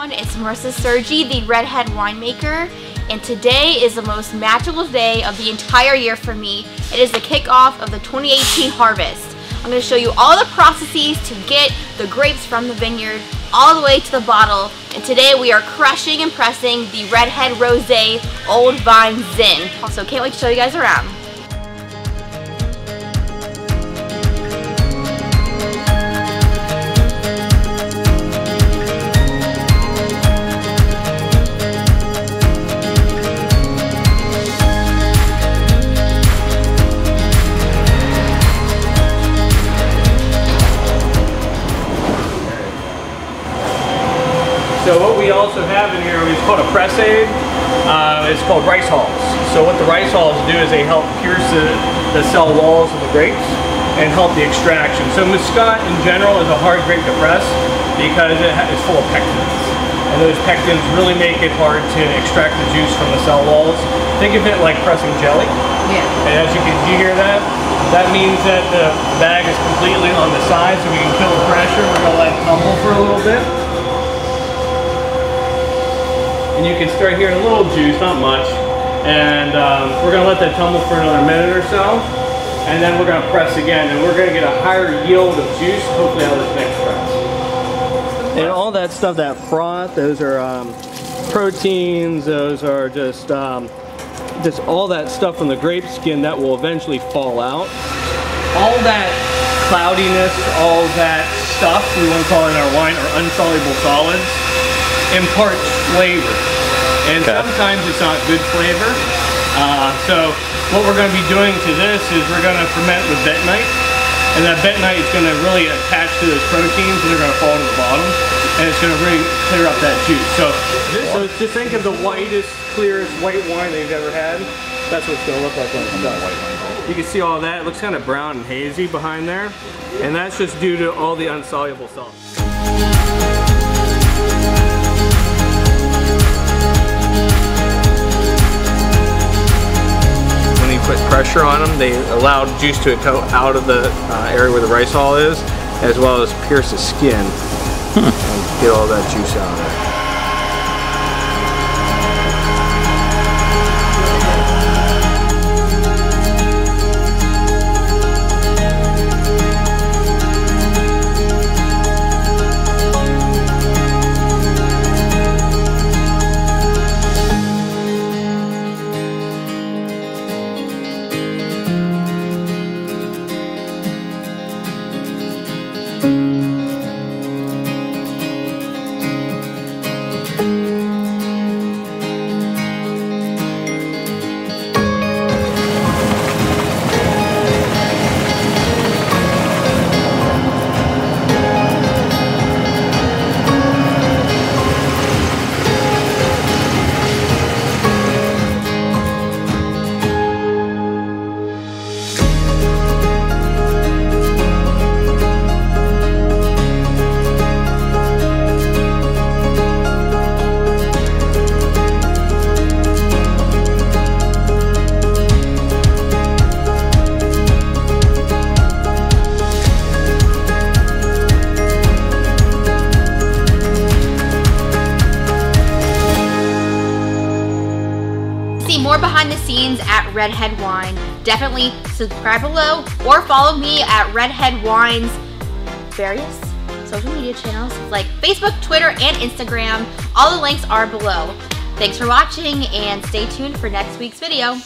Everyone, it's Marisa Sergi, the Redhead winemaker, and today is the most magical day of the entire year for me. It is the kickoff of the 2018 harvest. I'm going to show you all the processes to get the grapes from the vineyard all the way to the bottle, and today we are crushing and pressing the Redhead Rosé Old Vine Zin. Also, can't wait to show you guys around. So what we also have in here is called a pressade. It's called rice hulls. So what the rice hulls do is they help pierce the cell walls of the grapes and help the extraction. So muscat in general is a hard grape to press because it's full of pectins. And those pectins really make it hard to extract the juice from the cell walls. Think of it like pressing jelly. Yeah. And as you can hear that, that means that the bag is completely on the side, so we can kill the pressure. We're gonna let it tumble for a little bit. And you can start hearing a little juice, not much. And we're gonna let that tumble for another minute or so. And then we're gonna press again, and we're gonna get a higher yield of juice, hopefully out of this next press. And all that stuff, that froth, those are proteins, those are just all that stuff from the grape skin that will eventually fall out. All that cloudiness, all that stuff, we wanna call in our wine, are insoluble solids. Imparts flavor, and sometimes it's not good flavor. So what we're going to be doing to this is we're going to ferment with bentonite, and that bentonite is going to really attach to those proteins, and they're going to fall to the bottom, and it's going to really clear up that juice. So just think of the whitest, clearest white wine that you've ever had. That's what it's going to look like when it's done. You can see all that. It looks kind of brown and hazy behind there, and that's just due to all the insoluble salts. Put pressure on them, they allowed juice to go out of the area where the rice hull is, as well as pierce the skin and get all that juice out of it. More behind the scenes at Redhead Wine, definitely subscribe below or follow me at Redhead Wine's various social media channels like Facebook, Twitter, and Instagram. All the links are below. Thanks for watching and stay tuned for next week's video.